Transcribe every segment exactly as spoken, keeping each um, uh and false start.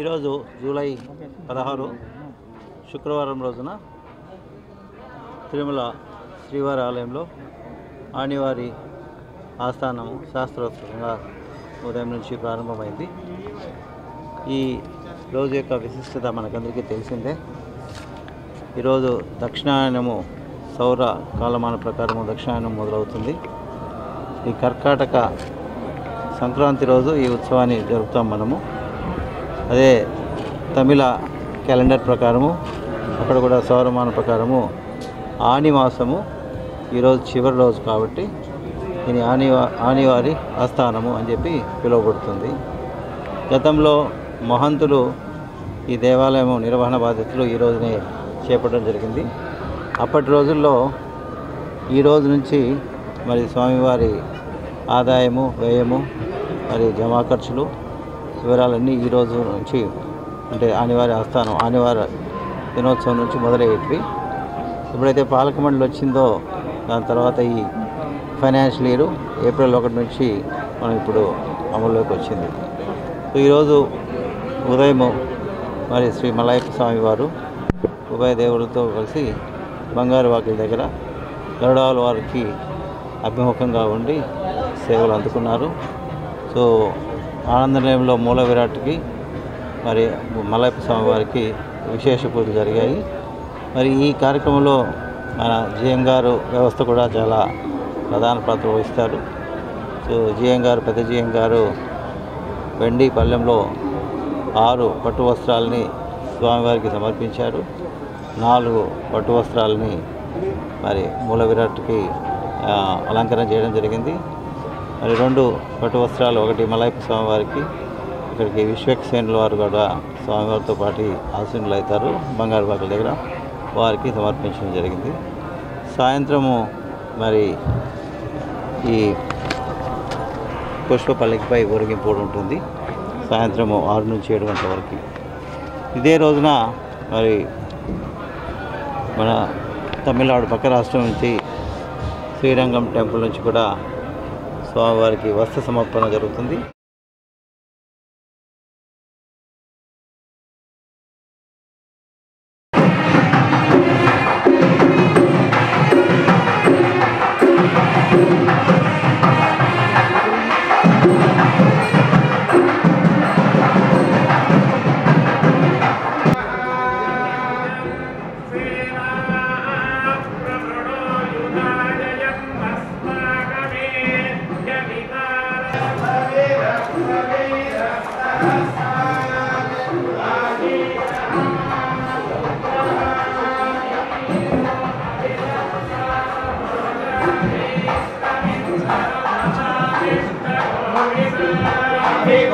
ఈరోజు జూలై పదహారు శుక్రవారం రోజున తిరుమల శ్రీవారి ఆలయంలో ఆనివారి ఆస్థానము శాస్త్రోక్తంగా ఉదయం నుంచి ప్రారంభమైంది. ఈ రోజు యొక్క విశిష్టత మనకందరికీ తెలిసిందే. ఈరోజు దక్షిణాయనము సౌర కాలమాన ప్రకారము దక్షిణాయనం మొదలవుతుంది. ఈ కర్కాటక సంక్రాంతి రోజు ఈ ఉత్సవాన్ని జరుపుతాం మనము. అదే తమిళ క్యాలెండర్ ప్రకారము అక్కడ కూడా సౌరమాన ప్రకారము ఆని మాసము ఈరోజు చివరి రోజు కాబట్టి దీని ఆని ఆనివారి ఆస్థానము అని చెప్పి పిలువబడుతుంది. గతంలో మహంతులు ఈ దేవాలయము నిర్వహణ బాధ్యతలు ఈ రోజునే చేపట్టడం జరిగింది. అప్పటి రోజుల్లో ఈ రోజు నుంచి మరి స్వామివారి ఆదాయము వ్యయము మరి జమా ఖర్చులు వివరాలన్నీ ఈరోజు నుంచి అంటే ఆనివారి ఆస్థానం ఆనివారి దినోత్సవం నుంచి మొదలయ్యేటివి. ఎప్పుడైతే పాలక మండలి వచ్చిందో దాని తర్వాత ఈ ఫైనాన్షియల్ ఇయర్ ఏప్రిల్ ఒకటి నుంచి మనం ఇప్పుడు అమల్లోకి వచ్చింది. సో ఈరోజు ఉదయం మరి శ్రీ మలయప్ప స్వామి వారు ఉభయ దేవులతో కలిసి బంగారు వాకిలి దగ్గర గరుడాల వారికి అభిముఖంగా ఉండి సేవలు అందుకున్నారు. సో ఆనంద నిలయంలో మూల విరాట్కి మరి మలయప్ప స్వామి వారికి విశేష పూజలు జరిగాయి. మరి ఈ కార్యక్రమంలో మన జిఎం గారు వ్యవస్థ కూడా చాలా ప్రధాన పాత్ర వహిస్తారు. సో జిఎం గారు పెద్ద జిఎం గారు వెండి పల్లెంలో ఆరు పట్టు వస్త్రాలని స్వామివారికి సమర్పించారు. నాలుగు పట్టు వస్త్రాలని మరి మూల విరాట్కి అలంకరణ చేయడం జరిగింది. మరి రెండు పట్టు వస్త్రాలు ఒకటి మలయప్ప స్వామివారికి, ఇక్కడికి విశ్వక్సేనుల వారు కూడా స్వామివారితో పాటు ఆసీనులు అవుతారు బంగారు బాకల దగ్గర, వారికి సమర్పించడం జరిగింది. సాయంత్రము మరి ఈ పుష్ప పల్లకిపై ఊరేగింపు ఉంటుంది సాయంత్రము ఆరు నుంచి ఏడు గంటల వరకు. ఇదే రోజున మరి మన తమిళనాడు పక్క రాష్ట్రం నుంచి శ్రీరంగం టెంపుల్ నుంచి కూడా స్వామివారికి వస్త్ర సమర్పణ జరుగుతుంది.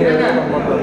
Hello.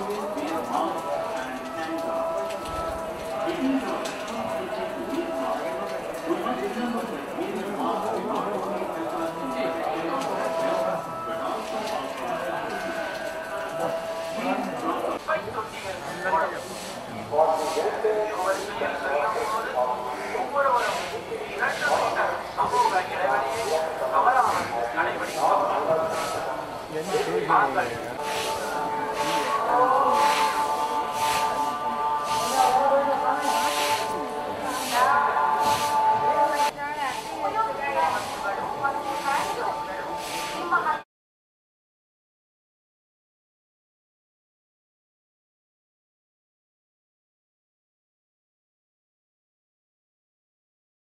always wear mouth and hand gloves. Taking drugs from kitchen to eat drugs, we must remember that we mouth is not only